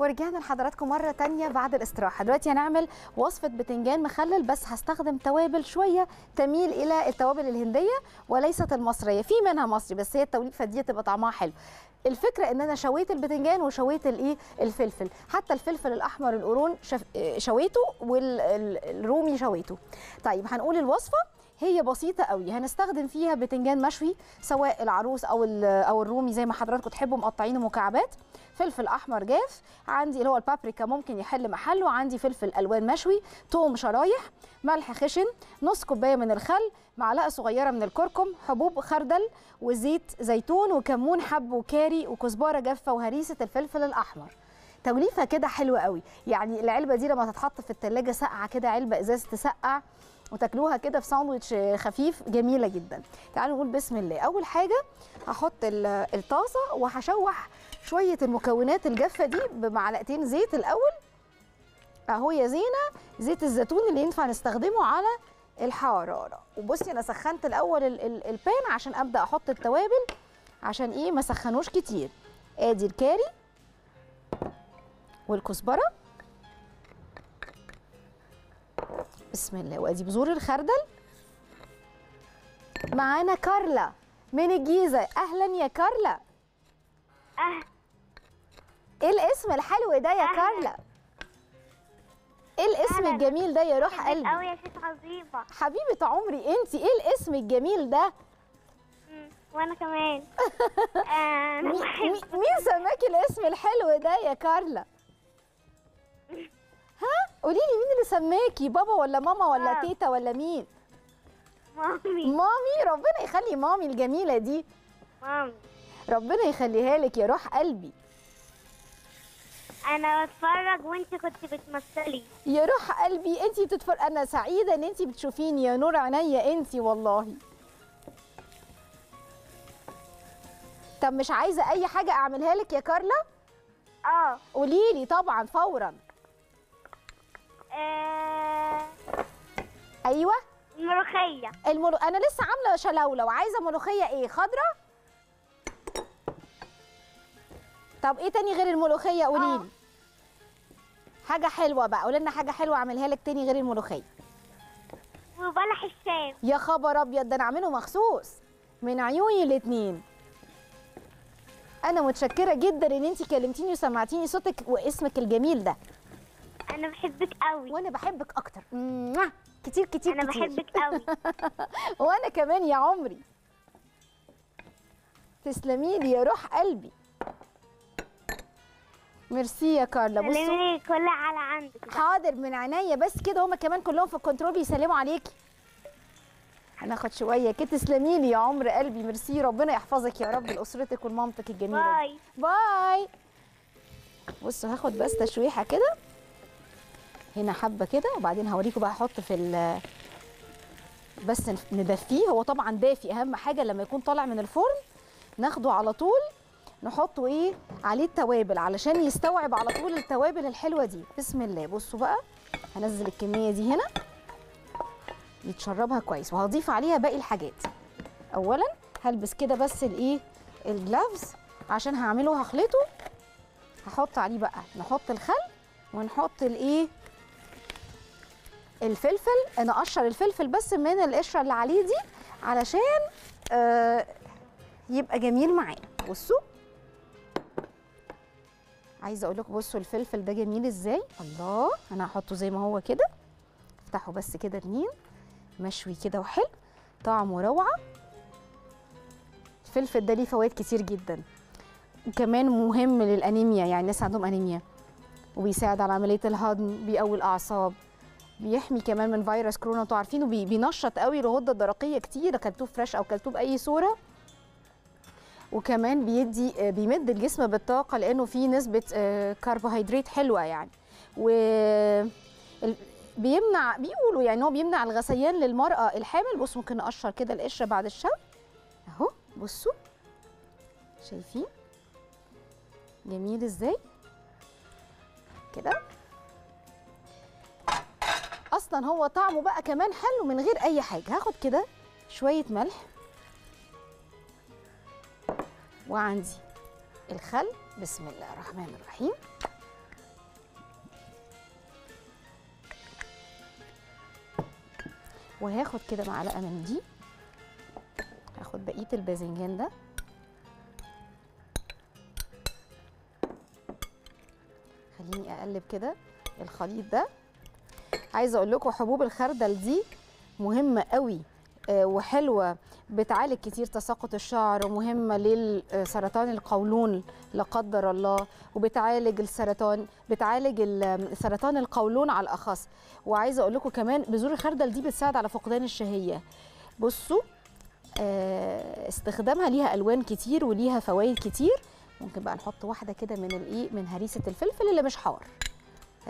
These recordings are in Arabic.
ورجعنا لحضراتكم مرة تانية بعد الاستراحة. دلوقتي هنعمل وصفة بتنجان مخلل، بس هستخدم توابل شوية تميل إلى التوابل الهندية وليست المصرية، في منها مصري بس هي التوليب فدي تبقى طعمها حلو. الفكرة ان انا شويت البتنجان وشويت الفلفل، حتى الفلفل الاحمر القرون شويته والرومي شويته. طيب هنقول الوصفة، هي بسيطة قوي. هنستخدم فيها بتنجان مشوي سواء العروس او الرومي زي ما حضراتكم تحبوا، مقطعينه مكعبات، فلفل احمر جاف عندي اللي هو البابريكا ممكن يحل محله، عندي فلفل الوان مشوي، توم شرايح، ملح خشن، نص كوبايه من الخل، معلقه صغيره من الكركم، حبوب خردل وزيت زيتون وكمون حب وكاري وكزبره جافه وهريسه الفلفل الاحمر. توليفه كده حلوه قوي، يعني العلبه دي لما تتحط في الثلاجه ساقعه كده، علبه ازاز تسقع وتاكلوها كده في ساندويتش خفيف، جميله جدا. تعالوا نقول بسم الله. اول حاجه هحط الطاسه وهشوح شويه المكونات الجافه دي بمعلقتين زيت الاول اهو يا زينه، زيت الزيتون اللي ينفع نستخدمه على الحراره. وبصي انا سخنت الاول البان عشان ابدا احط التوابل، عشان ايه ما سخنوش كتير. ادي الكاري والكزبره بسم الله، وادي بذور الخردل. معانا كارلا من الجيزه، اهلا يا كارلا. ايه الاسم الحلو ده يا كارلا؟ ايه الاسم الجميل ده يا روح قلبي؟ قوي يا ست عظيمه حبيبه عمري، انت ايه الاسم الجميل ده؟ وانا كمان مين سماكي الاسم الحلو ده يا كارلا؟ ها قولي لي مين اللي سماكي، بابا ولا ماما ولا تيتا ولا مين؟ مامي. ربنا يخلي مامي الجميله دي، مامي ربنا يخليها لك يا روح قلبي. انا بتفرج وانت كنت بتمثلي يا روح قلبي. انت بتتفرج؟ انا سعيده ان انت بتشوفيني يا نور عينيا انت والله. طب مش عايزه اي حاجه اعملها لك يا كارلا؟ قولي لي طبعا فورا. ايوه الملوخيه. انا لسه عامله شلاوله وعايزه ملوخيه ايه، خضراء؟ طب ايه تاني غير الملوخيه قولي لي؟ حاجه حلوه بقى، قولي لنا حاجه حلوه اعملها لك تاني غير الملوخيه. وبلح الشام. يا خبر ابيض، ده انا عامله مخصوص من عيوني الاتنين. انا متشكره جدا ان انت كلمتيني وسمعتيني صوتك واسمك الجميل ده. أنا بحبك قوي. وأنا بحبك أكتر. كتير كتير. أنا بحبك قوي. وأنا كمان يا عمري. تسلمي لي يا روح قلبي. ميرسي يا كارلا. بصوا. سلمي كلها على عندك. حاضر من عينيا، بس كده هما كمان كلهم في الكنترول بيسلموا عليكي. هناخد شوية كده. تسلمي لي يا عمر قلبي، ميرسي، ربنا يحفظك يا رب لأسرتك ولمامتك الجميلة. باي. باي. بصوا هاخد بس تشويحة كده. هنا حبه كده، وبعدين هوريكم بقى هحط في بس ندفيه. هو طبعا دافي، اهم حاجه لما يكون طالع من الفرن ناخده على طول نحطه ايه عليه التوابل علشان يستوعب على طول التوابل الحلوه دي. بسم الله. بصوا بقى هنزل الكميه دي هنا يتشربها كويس، وهضيف عليها باقي الحاجات. اولا هلبس كده بس الايه الجلافز عشان هعمله، هخلطه، هحط عليه بقى، نحط الخل ونحط الايه الفلفل. انا اقشر الفلفل بس من القشره اللي عليه دي علشان يبقى جميل معانا. بصوا عايزه اقول لكم، بصوا الفلفل ده جميل ازاي. الله، انا هحطه زي ما هو كده، افتحه بس كده اتنين، مشوي كده وحلو، طعمه روعه. الفلفل ده ليه فوائد كتير جدا، وكمان مهم للانيميا، يعني الناس عندهم انيميا، وبيساعد على عمليه الهضم، بيقوي الاعصاب، بيحمي كمان من فيروس كورونا انتوا عارفينه، بينشط قوي الغده الدرقيه كتير، كلتوه فريش او كلتوه باي صوره. وكمان بيمد الجسم بالطاقه لانه فيه نسبه كربوهيدرات حلوه يعني. وبيمنع، بيقولوا يعني هو بيمنع الغثيان للمراه الحامل. بصوا ممكن نقشر كده القشره بعد الشم اهو. بصوا شايفين جميل ازاي كده. اصلا هو طعمه بقى كمان حلو من غير اي حاجه. هاخد كده شويه ملح، وعندي الخل. بسم الله الرحمن الرحيم. وهاخد كده معلقه من دي، هاخد بقيه الباذنجان ده خليني اقلب كده الخليط ده. عايزه اقول لكم حبوب الخردل دي مهمه قوي وحلوه، بتعالج كتير تساقط الشعر، ومهمه للسرطان القولون لا قدر الله، وبتعالج السرطان، بتعالج سرطان القولون على الاخص. وعايزه اقول لكم كمان بذور الخردل دي بتساعد على فقدان الشهيه. بصوا استخدامها ليها الوان كتير وليها فوائد كتير. ممكن بقى نحط واحده كده من من هريسه الفلفل اللي مش حار،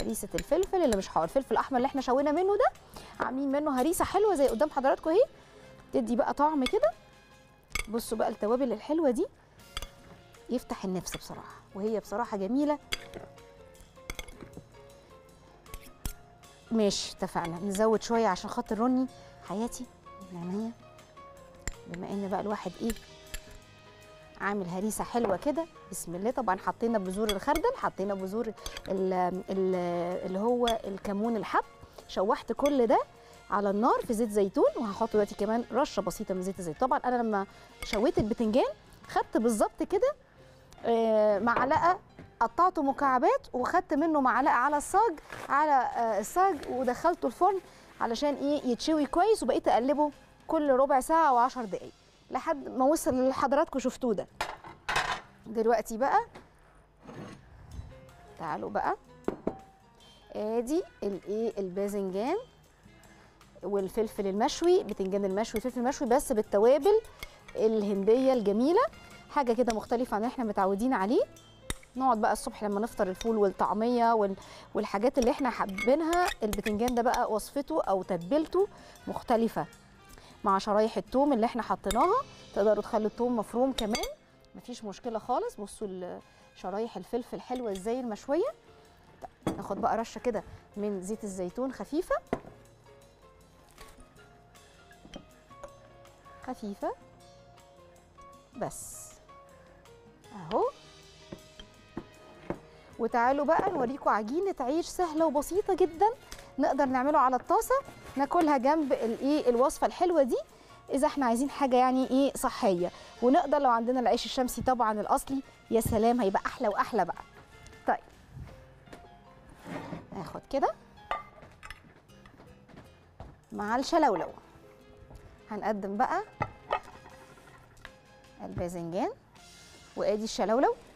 هريسه الفلفل اللي مش حار، الفلفل الاحمر اللي احنا شوينا منه ده، عاملين منه هريسه حلوه زي قدام حضراتكم اهي، تدي بقى طعم كده. بصوا بقى التوابل الحلوه دي يفتح النفس بصراحه، وهي بصراحه جميله. ماشي اتفقنا نزود شويه عشان خاطر رني حياتي النعنايه، بما ان بقى الواحد ايه عامل هريسه حلوه كده. بسم الله. طبعا حطينا بذور الخردل، حطينا بذور اللي هو الكمون الحب، شوحت كل ده على النار في زيت زيتون، وهحط دلوقتي كمان رشه بسيطه من زيت الزيتون. طبعا انا لما شويت البتنجان خدت بالظبط كده معلقه، قطعته مكعبات وخدت منه معلقه على الصاج، ودخلته الفرن علشان ايه يتشوي كويس، وبقيت اقلبه كل ربع ساعه و10 دقائق لحد ما وصل اللي حضراتكم شفتوه ده. دلوقتي بقى تعالوا بقى، ادي الايه الباذنجان والفلفل المشوي، بتنجان المشوي، فلفل مشوي بس بالتوابل الهنديه الجميله، حاجه كده مختلفه عن اللي احنا متعودين عليه. نقعد بقى الصبح لما نفطر الفول والطعميه والحاجات اللي احنا حابينها. البتنجان ده بقى وصفته او تتبيلته مختلفه مع شرايح الثوم اللي احنا حطيناها، تقدروا تخلوا الثوم مفروم كمان مفيش مشكله خالص. بصوا شرايح الفلفل حلوه ازاي المشويه. ناخد بقى رشه كده من زيت الزيتون خفيفه خفيفه بس اهو. وتعالوا بقى نوريكم عجينه عيش سهله وبسيطه جدا نقدر نعمله على الطاسه، ناكلها جنب الايه الوصفه الحلوه دي، اذا احنا عايزين حاجه يعني ايه صحيه. ونقدر لو عندنا العيش الشمسي طبعا الاصلي، يا سلام هيبقى احلى واحلى بقى. طيب ناخد كده مع الشلولو هنقدم بقى الباذنجان، وادي الشلولو